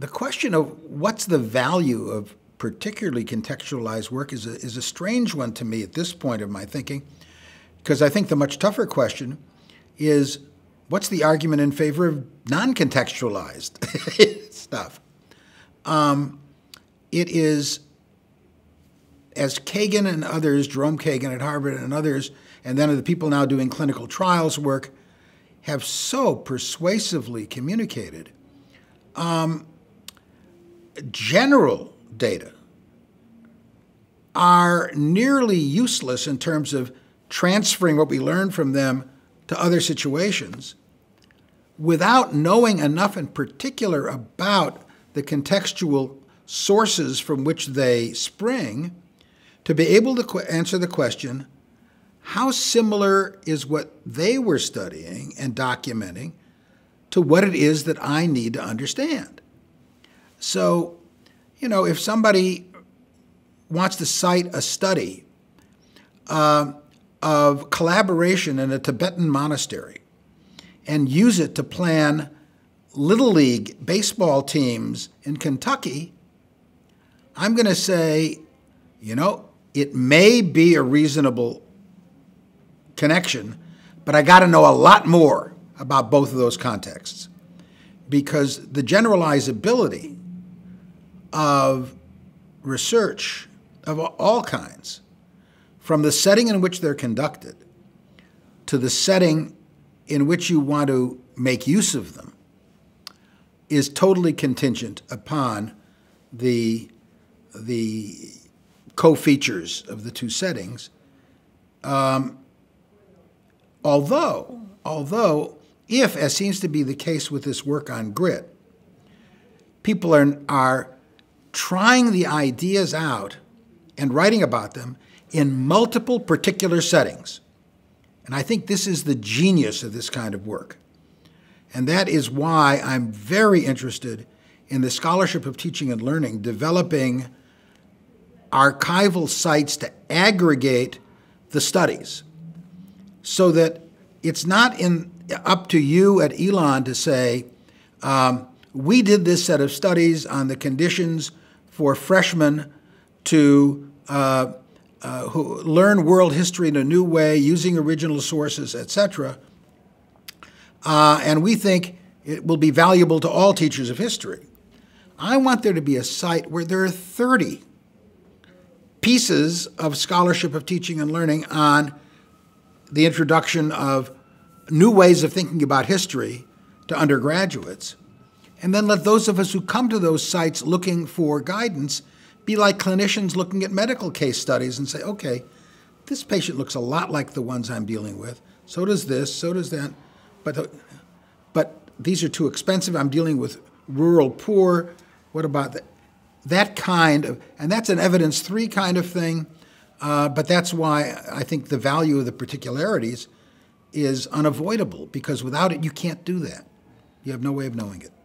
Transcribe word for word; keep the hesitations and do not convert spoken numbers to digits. The question of what's the value of particularly contextualized work is a, is a strange one to me at this point of my thinking, because I think the much tougher question is, what's the argument in favor of non-contextualized stuff? Um, it is, as Kagan and others, Jerome Kagan at Harvard and others, and then the people now doing clinical trials work, have so persuasively communicated, um, general data are nearly useless in terms of transferring what we learn from them to other situations without knowing enough in particular about the contextual sources from which they spring to be able to qu- answer the question, how similar is what they were studying and documenting to what it is that I need to understand? So, you know, if somebody wants to cite a study uh, of collaboration in a Tibetan monastery and use it to plan Little League baseball teams in Kentucky, I'm going to say, you know, it may be a reasonable connection, but I got to know a lot more about both of those contexts, because the generalizability of research of all kinds, from the setting in which they're conducted to the setting in which you want to make use of them, is totally contingent upon the, the co-features of the two settings. Um, although, although, if, as seems to be the case with this work on GRID, people are, are trying the ideas out and writing about them in multiple particular settings. And I think this is the genius of this kind of work. And that is why I'm very interested in the scholarship of teaching and learning, developing archival sites to aggregate the studies so that it's not in, up to you at Elon to say, um, we did this set of studies on the conditions for freshmen to uh, Uh, who learn world history in a new way, using original sources, et cetera. Uh, and we think it will be valuable to all teachers of history. I want there to be a site where there are thirty pieces of scholarship of teaching and learning on the introduction of new ways of thinking about history to undergraduates. And then let those of us who come to those sites looking for guidance be like clinicians looking at medical case studies and say, okay, this patient looks a lot like the ones I'm dealing with. So does this, so does that. But, the, but these are too expensive. I'm dealing with rural poor. What about that? That kind of, and that's an evidence three kind of thing. Uh, but that's why I think the value of the particularities is unavoidable, because without it, you can't do that. You have no way of knowing it.